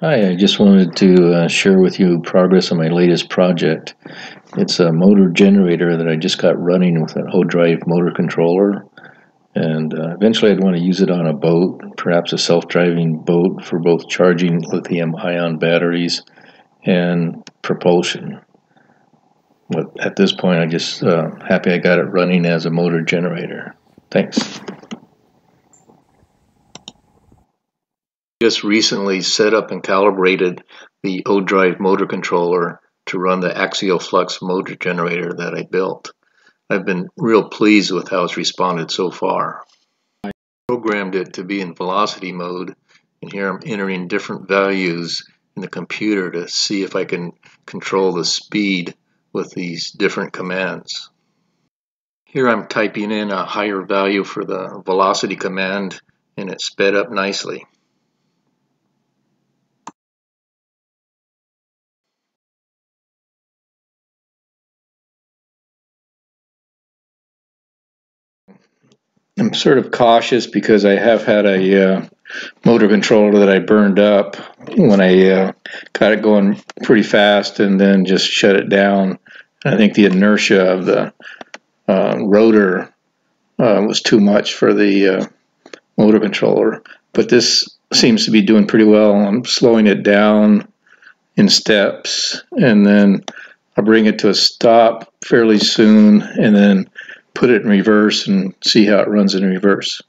Hi, I just wanted to share with you progress on my latest project. It's a motor generator that I just got running with an ODrive motor controller, and eventually I'd want to use it on a boat, perhaps a self-driving boat, for both charging lithium-ion batteries and propulsion. But at this point I'm just happy I got it running as a motor generator. Thanks. Just recently set up and calibrated the ODrive motor controller to run the Axial Flux motor generator that I built. I've been real pleased with how it's responded so far. I programmed it to be in velocity mode, and here I'm entering different values in the computer to see if I can control the speed with these different commands. Here I'm typing in a higher value for the velocity command, and it sped up nicely. I'm sort of cautious because I have had a motor controller that I burned up when I got it going pretty fast and then just shut it down. I think the inertia of the rotor was too much for the motor controller, but this seems to be doing pretty well. I'm slowing it down in steps, and then I'll bring it to a stop fairly soon, and then put it in reverse and see how it runs in reverse.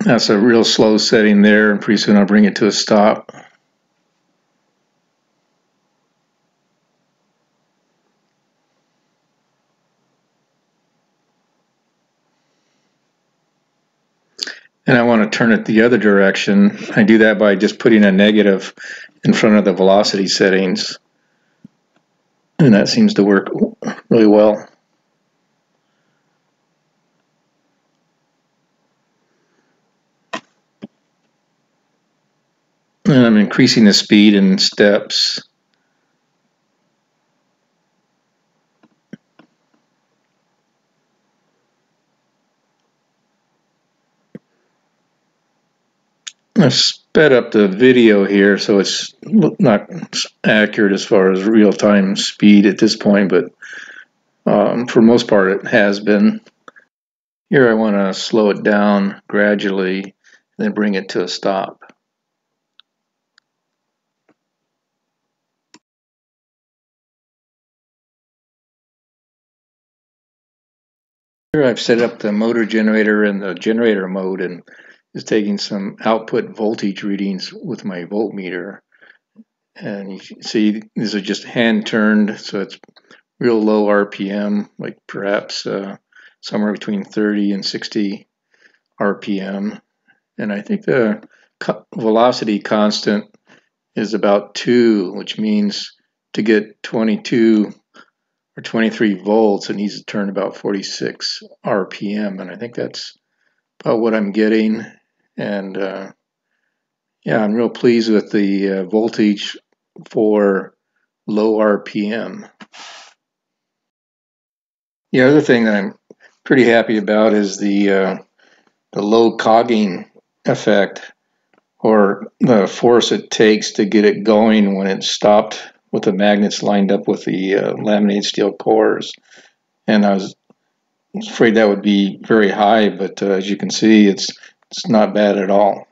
That's a real slow setting there, and pretty soon I'll bring it to a stop. And I want to turn it the other direction. I do that by just putting a negative in front of the velocity settings, and that seems to work really well. And I'm increasing the speed in steps. I've sped up the video here, so it's not accurate as far as real-time speed at this point, but for the most part it has been. Here I want to slow it down gradually and then bring it to a stop. Here I've set up the motor generator in the generator mode and is taking some output voltage readings with my voltmeter, and you can see these are just hand turned, so it's real low RPM, like perhaps somewhere between 30 and 60 RPM, and I think the velocity constant is about 2, which means to get 22 or 23 volts it needs to turn about 46 RPM, and I think that's about what I'm getting. And yeah, I'm real pleased with the voltage for low RPM. The other thing that I'm pretty happy about is the low cogging effect, or the force it takes to get it going when it's stopped with the magnets lined up with the laminated steel cores. And I was afraid that would be very high, but as you can see, it's not bad at all.